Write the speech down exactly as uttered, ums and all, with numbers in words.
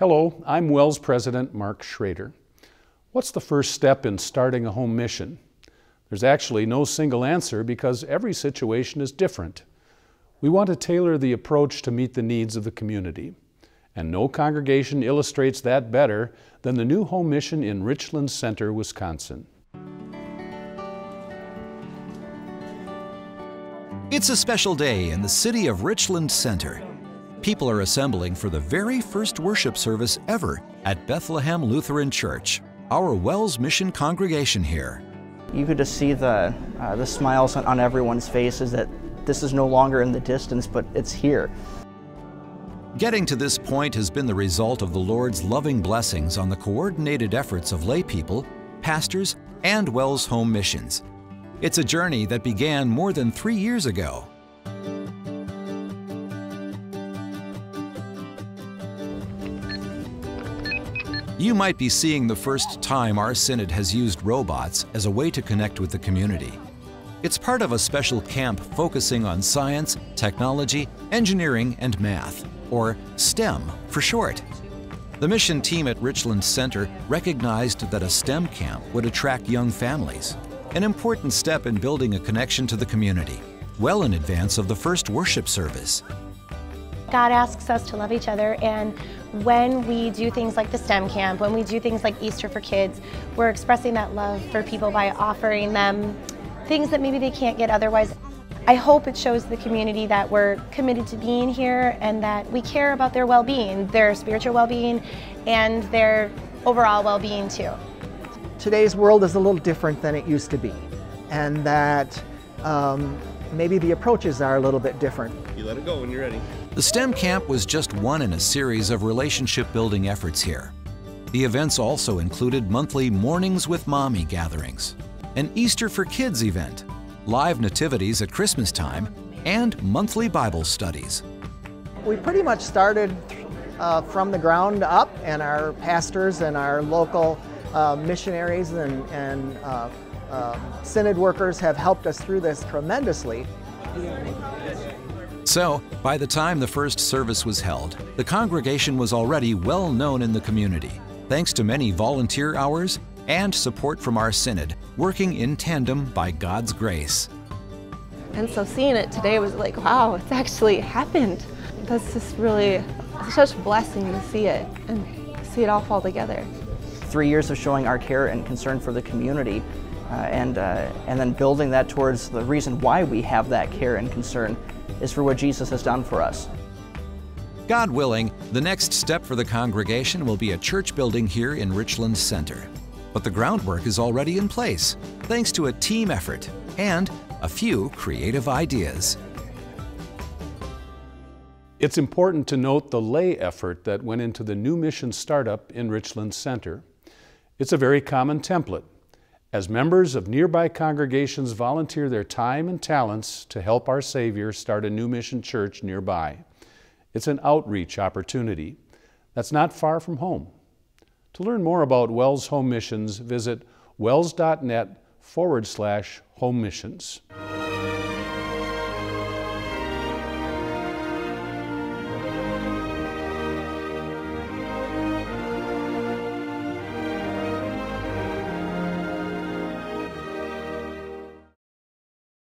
Hello, I'm Wells President Mark Schrader. What's the first step in starting a home mission? There's actually no single answer because every situation is different. We want to tailor the approach to meet the needs of the community. And no congregation illustrates that better than the new home mission in Richland Center, Wisconsin. It's a special day in the city of Richland Center. People are assembling for the very first worship service ever at Bethlehem Lutheran Church, our Wells Mission congregation here. You could just see the, uh, the smiles on, on everyone's faces that this is no longer in the distance, but it's here. Getting to this point has been the result of the Lord's loving blessings on the coordinated efforts of lay people, pastors, and Wells Home Missions. It's a journey that began more than three years ago. You might be seeing the first time our synod has used robots as a way to connect with the community. It's part of a special camp focusing on science, technology, engineering, and math, or STEM for short. The mission team at Richland Center recognized that a STEM camp would attract young families, an important step in building a connection to the community, well in advance of the first worship service. God asks us to love each other, and when we do things like the STEM camp, when we do things like Easter for kids, we're expressing that love for people by offering them things that maybe they can't get otherwise. I hope it shows the community that we're committed to being here and that we care about their well-being, their spiritual well-being, and their overall well-being too. Today's world is a little different than it used to be, and that um, maybe the approaches are a little bit different. You let it go when you're ready. The STEM camp was just one in a series of relationship-building efforts here. The events also included monthly Mornings with Mommy gatherings, an Easter for Kids event, live nativities at Christmas time, and monthly Bible studies. We pretty much started uh, from the ground up, and our pastors and our local Uh, missionaries and, and uh, uh, synod workers have helped us through this tremendously. So, by the time the first service was held, the congregation was already well known in the community, thanks to many volunteer hours and support from our synod, working in tandem by God's grace. And so seeing it today was like, wow, it's actually happened. That's just really such a blessing to see it and see it all fall together. Three years of showing our care and concern for the community uh, and, uh, and then building that towards the reason why we have that care and concern is for what Jesus has done for us. God willing, the next step for the congregation will be a church building here in Richland Center. But the groundwork is already in place, thanks to a team effort and a few creative ideas. It's important to note the lay effort that went into the new mission startup in Richland Center. It's a very common template, as members of nearby congregations volunteer their time and talents to help our Savior start a new mission church nearby. It's an outreach opportunity that's not far from home. To learn more about Wells Home Missions, visit wells dot net forward slash home missions.